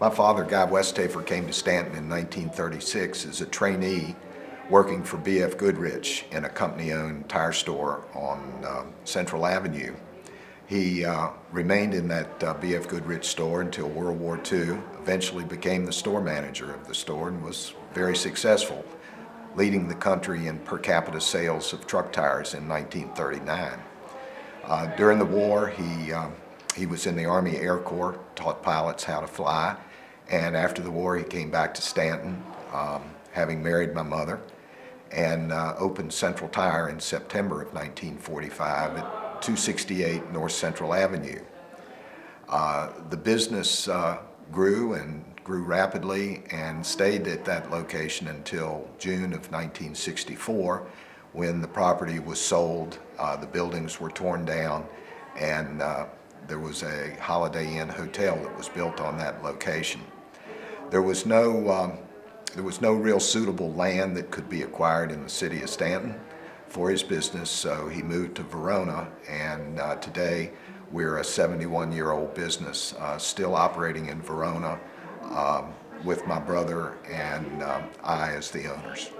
My father, Guy Westhafer, came to Stanton in 1936 as a trainee working for B.F. Goodrich in a company-owned tire store on Central Avenue. He remained in that B.F. Goodrich store until World War II, eventually became the store manager of the store and was very successful, leading the country in per capita sales of truck tires in 1939. During the war, he was in the Army Air Corps, taught pilots how to fly, and after the war he came back to Stanton, having married my mother, and opened Central Tire in September of 1945 at 268 North Central Avenue. The business grew rapidly and stayed at that location until June of 1964, when the property was sold, the buildings were torn down, and there was a Holiday Inn hotel that was built on that location. There was no real suitable land that could be acquired in the city of Stanton for his business, so he moved to Verona, and today we're a 71-year-old business, still operating in Verona with my brother and I as the owners.